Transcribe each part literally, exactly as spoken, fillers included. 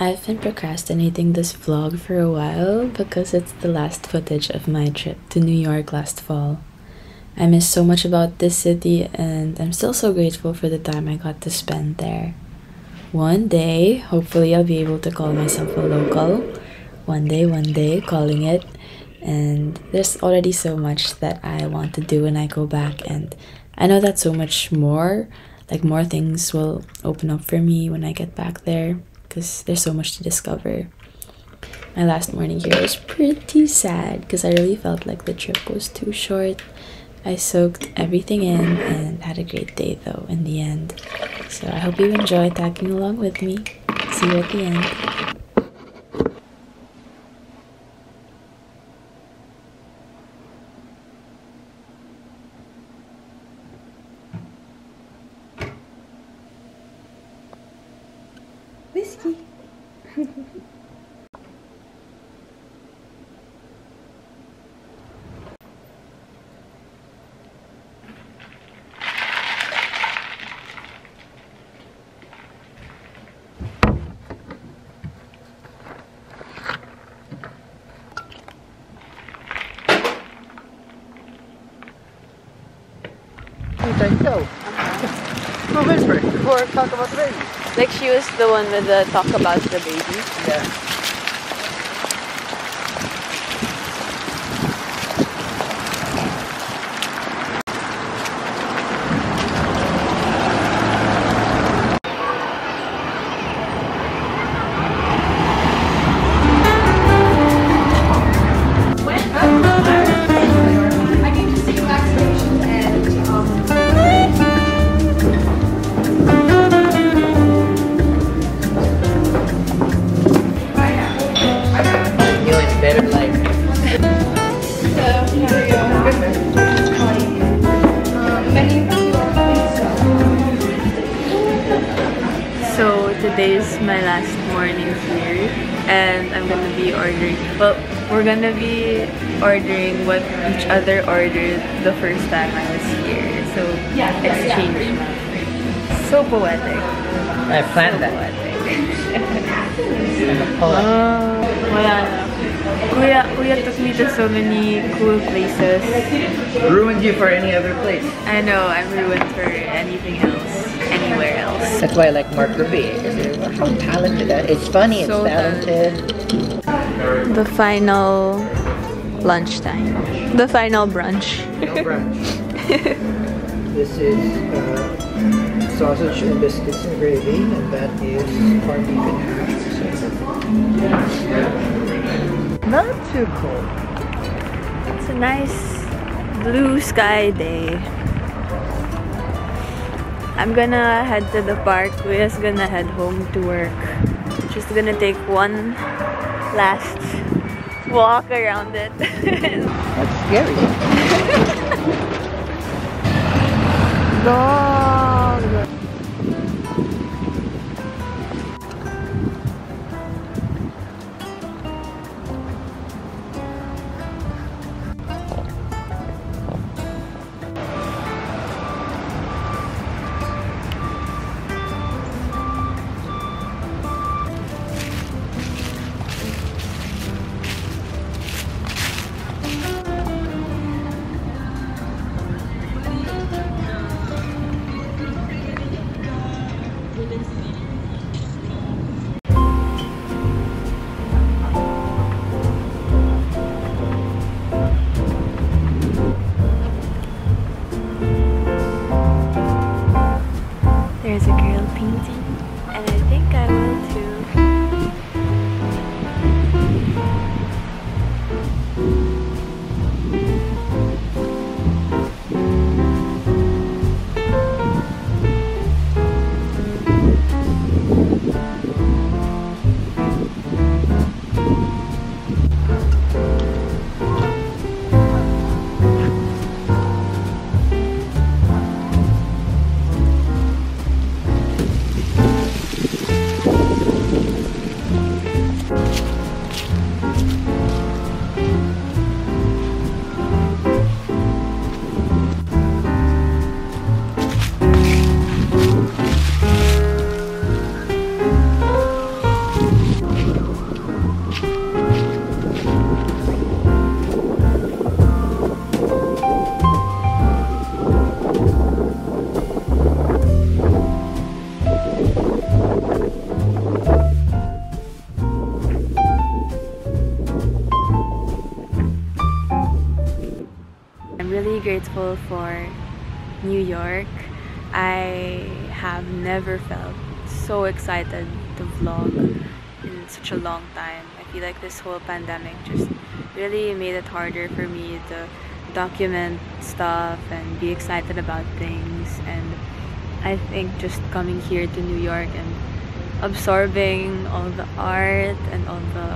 I've been procrastinating this vlog for a while because it's the last footage of my trip to New York last fall. I miss so much about this city and I'm still so grateful for the time I got to spend there. One day, hopefully I'll be able to call myself a local. One day, one day, calling it. And there's already so much that I want to do when I go back, and I know that so much more, like more things will open up for me when I get back there. Because there's so much to discover. My last morning here was pretty sad because I really felt like the trip was too short. I soaked everything in and had a great day though in the end. So I hope you enjoy tagging along with me. See you at the end. Whiskey. Who wins for before talk about the baby? Like she was the one with the talk about the baby. Yeah. Today is my last morning here, and I'm gonna be ordering. Well, we're gonna be ordering what each other ordered the first time I was here. So yeah, exchange. Yeah. So poetic. I planned so that. Poetic. Oh, wala na. Kuya, Kuya took me to so many cool places. Ruined you for any other place. I know. I'm ruined for anything else. Anywhere else. That's why I like Mark Ruby. How talented that is. It's funny, so it's talented. Good. The final lunchtime. The final brunch. No brunch. This is uh, sausage and biscuits and gravy, and that is corned beef and hash. Not too cold. It's a nice blue sky day. I'm gonna head to the park. We're just gonna head home to work. Just gonna take one last walk around it. That's scary. Dog. grateful for New York. I have never felt so excited to vlog in such a long time. I feel like this whole pandemic just really made it harder for me to document stuff and be excited about things, and I think just coming here to New York and absorbing all the art and all the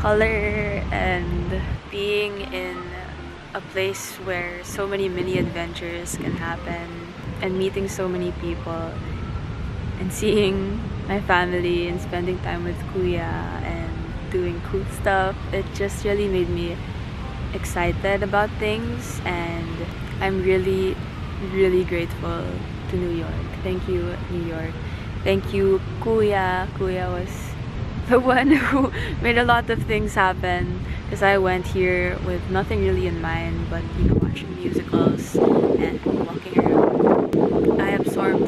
color and being in a place where so many mini adventures can happen and meeting so many people and seeing my family and spending time with Kuya and doing cool stuff, it just really made me excited about things, and I'm really really grateful to New York. Thank you, New York. Thank you, Kuya. Kuya was the one who made a lot of things happen, because I went here with nothing really in mind, but you know, watching musicals and walking around. I absorbed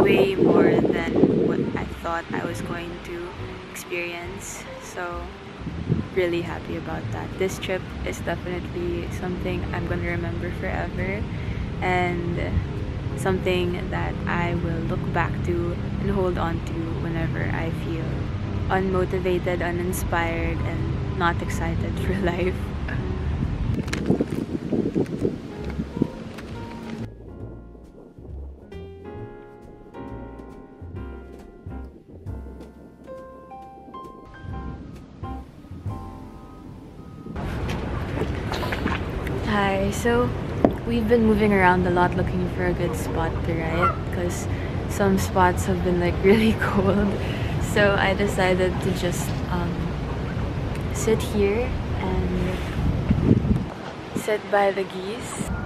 way more than what I thought I was going to experience, so really happy about that. This trip is definitely something I'm going to remember forever, and something that I will look back to and hold on to whenever I feel unmotivated, uninspired, and not excited for life. Hi, so we've been moving around a lot looking for a good spot to ride, because some spots have been like really cold. So I decided to just um, sit here and sit by the geese.